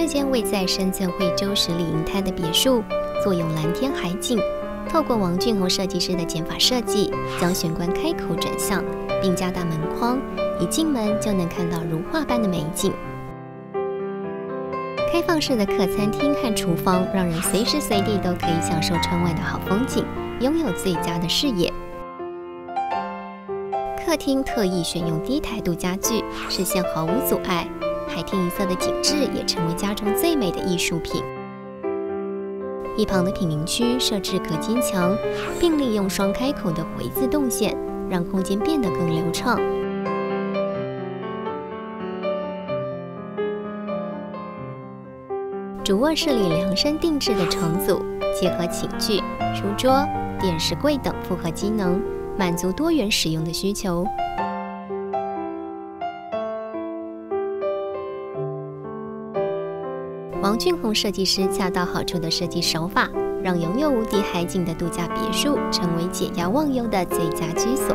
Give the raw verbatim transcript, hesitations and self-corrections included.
这间位在深圳惠州十里银滩的别墅，坐拥蓝天海景。 透过王俊宏设计师的减法设计，将玄关开口转向，并加大门框，一进门就能看到如画般的美景。开放式的客餐厅和厨房，让人随时随地都可以享受窗外的好风景，拥有最佳的视野。客厅特意选用低台度家具，视线毫无阻碍，海天一色的景致也成为家中最美的艺术品。 一旁的品茗区设置隔间墙，并利用双开口的回字动线，让空间变得更流畅。主卧室里量身定制的床组，结合寝具、书桌、电视柜等复合机能，满足多元使用的需求。 王俊宏设计师恰到好处的设计手法，让拥有无敌海景的度假别墅成为解压忘忧的最佳居所。